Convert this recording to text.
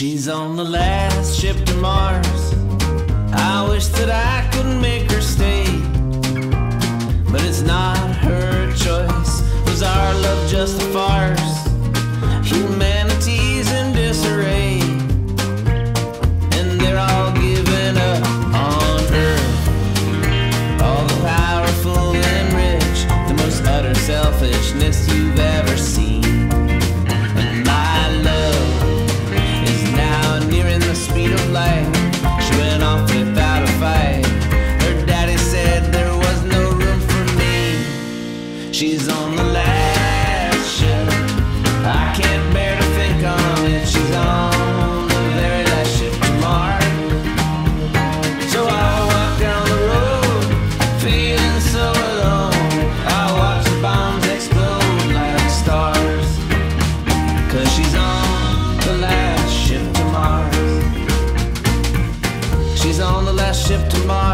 She's on the last ship to Mars. I wish that I could make her stay, but it's not her choice. Was our love just a farce? Humanity's in disarray, and they're all giving up on Earth. All the powerful and rich, the most utter selfishness you've ever seen. She's on the last ship. I can't bear to think on it. She's on the very last ship to Mars. So I walk down the road, feeling so alone. I watch the bombs explode like stars, 'cause she's on the last ship to Mars. She's on the last ship to Mars.